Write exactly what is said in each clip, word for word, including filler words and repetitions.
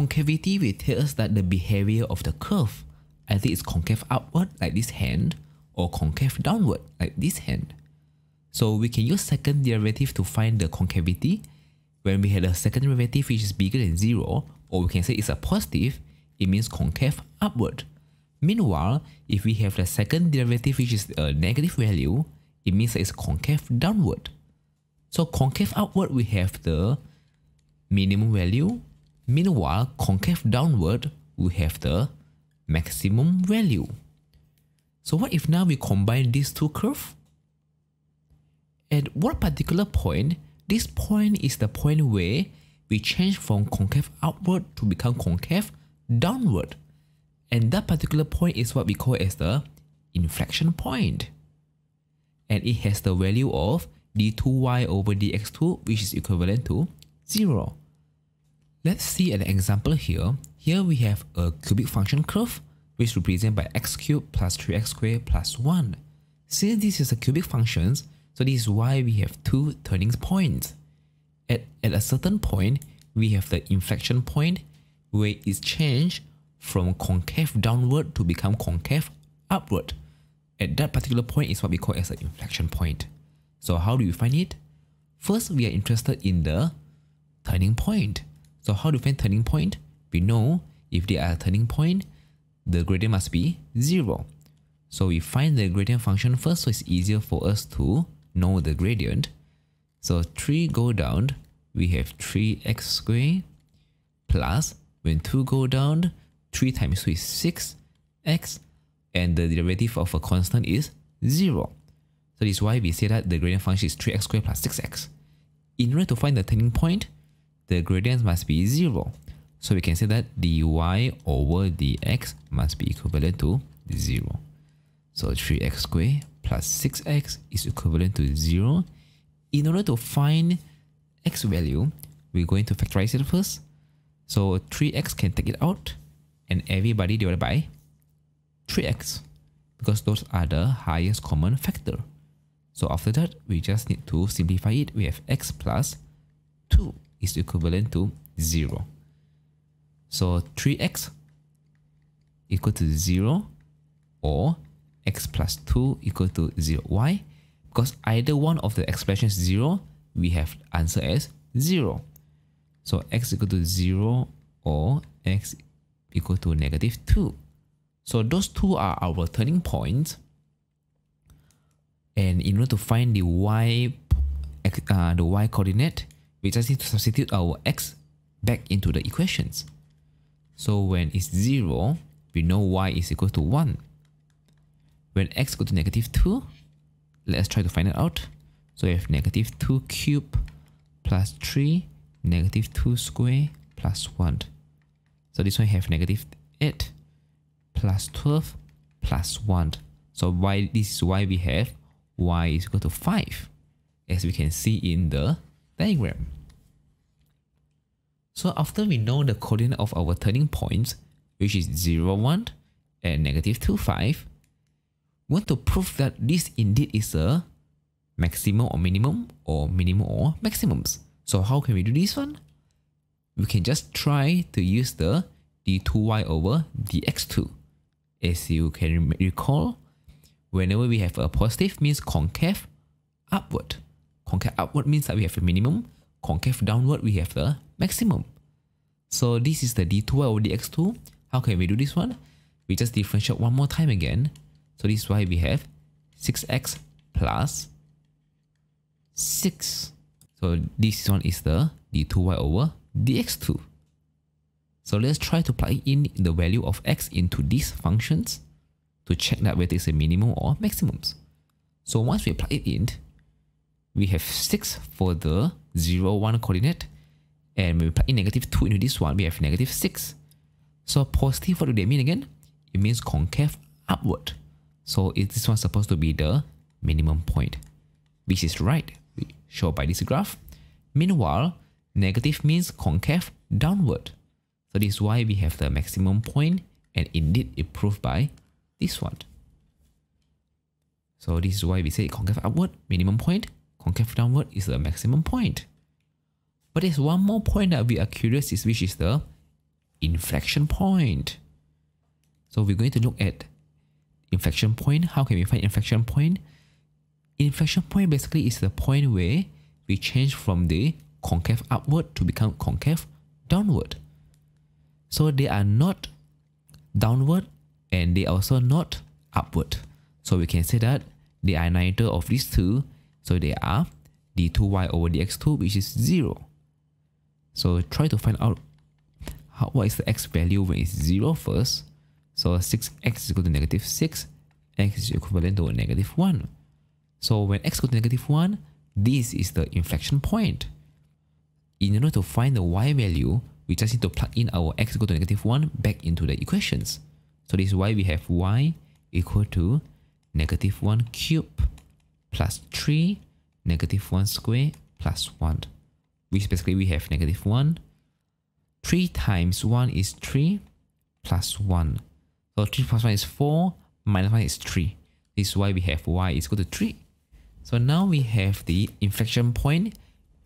concavity, will tell us that the behavior of the curve, either it's concave upward like this hand or concave downward like this hand. So we can use second derivative to find the concavity. When we had a second derivative which is bigger than zero, or we can say it's a positive, it means concave upward. Meanwhile, if we have the second derivative which is a negative value, it means it's concave downward. So concave upward, we have the minimum value. Meanwhile, concave downward, we have the maximum value. So what if now we combine these two curves? At what particular point? This point is the point where we change from concave upward to become concave downward. And that particular point is what we call as the inflection point. And it has the value of d two y over d x two, which is equivalent to zero. Let's see an example here. Here we have a cubic function curve, which is represented by x cubed plus three x squared plus one. Since this is a cubic function, so this is why we have two turning points. At, at a certain point, we have the inflection point where it's changed from concave downward to become concave upward. At that particular point is what we call as an inflection point. So how do we find it? First, we are interested in the turning point. So how do we find turning point? We know if there are a turning point, the gradient must be zero. So we find the gradient function first, so it's easier for us to know the gradient. So three go down, we have three x squared plus, when two go down, three times two is six x, and the derivative of a constant is zero. So this is why we say that the gradient function is three x squared plus six x. In order to find the turning point, the gradient must be zero. So we can say that dy over dx must be equivalent to zero. So three x squared plus six x is equivalent to zero. In order to find x value, we're going to factorize it first. So three x can take it out, and everybody divided by three x, because those are the highest common factor. So after that, we just need to simplify it. We have x plus two is equivalent to zero. So three x equal to zero, or x plus two equal to zero. Why? Because either one of the expressions is zero, we have answer as zero. So x equal to zero or x equal to negative two. So those two are our turning points. And in order to find the y, uh, the y coordinate, we just need to substitute our x back into the equations. So when it's zero, we know y is equal to one. When x goes to negative two, let's try to find it out. So we have negative two cubed plus three, negative two squared plus one. So this one we have negative eight plus twelve plus one. So why, this is why we have y is equal to five, as we can see in the diagram. So after we know the coordinate of our turning points, which is zero, one and negative two, five, we want to prove that this indeed is a maximum or minimum, or minimum or maximums. So how can we do this one? We can just try to use the d two y over d x two. As you can recall, whenever we have a positive means concave upward. Concave upward means that we have a minimum. Concave downward, we have the maximum. So this is the d two y over d x two. How can we do this one? We just differentiate one more time again. So this is why we have six x plus six. So this one is the d two y over d x two. So let's try to plug in the value of x into these functions to check that whether it's a minimum or maximums. So once we plug it in, we have six for the zero, one coordinate. And when we plug in negative two into this one, we have negative six. So positive, what do they mean again? It means concave upward. So this one's supposed to be the minimum point, which is right, shown by this graph. Meanwhile, negative means concave downward. So this is why we have the maximum point, and indeed it proved by this one. So this is why we say concave upward, minimum point, concave downward is the maximum point. But there's one more point that we are curious is, which is the inflection point. So we're going to look at inflection point. How can we find inflection point? Inflection point basically is the point where we change from the concave upward to become concave downward. So they are not downward and they are also not upward. So we can say that they are neither of these two. So they are d two y over d x two, which is zero. So try to find out how, what is the x value when it's zero first. So six x is equal to negative six, x is equivalent to negative one. So when x goes to negative one, this is the inflection point. In order to find the y value, we just need to plug in our x equal to negative one back into the equations. So this is why we have y equal to negative one cubed plus three, negative one squared plus one. Which basically we have negative one. three times one is three plus one. So three plus one is four, minus one is three. This is why we have y is equal to three. So now we have the inflection point,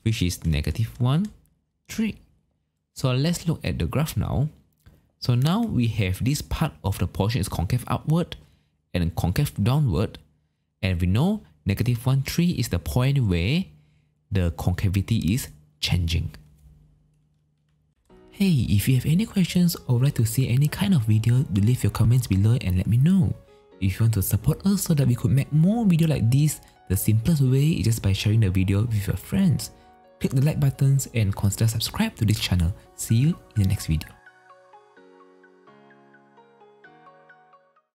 which is negative one, three. So let's look at the graph now. So now we have this part of the portion is concave upward and concave downward. And we know negative one, three is the point where the concavity is changing. Hey, if you have any questions or would like to see any kind of video, do leave your comments below and let me know. If you want to support us so that we could make more videos like this, the simplest way is just by sharing the video with your friends. Click the like buttons and consider subscribing to this channel. See you in the next video.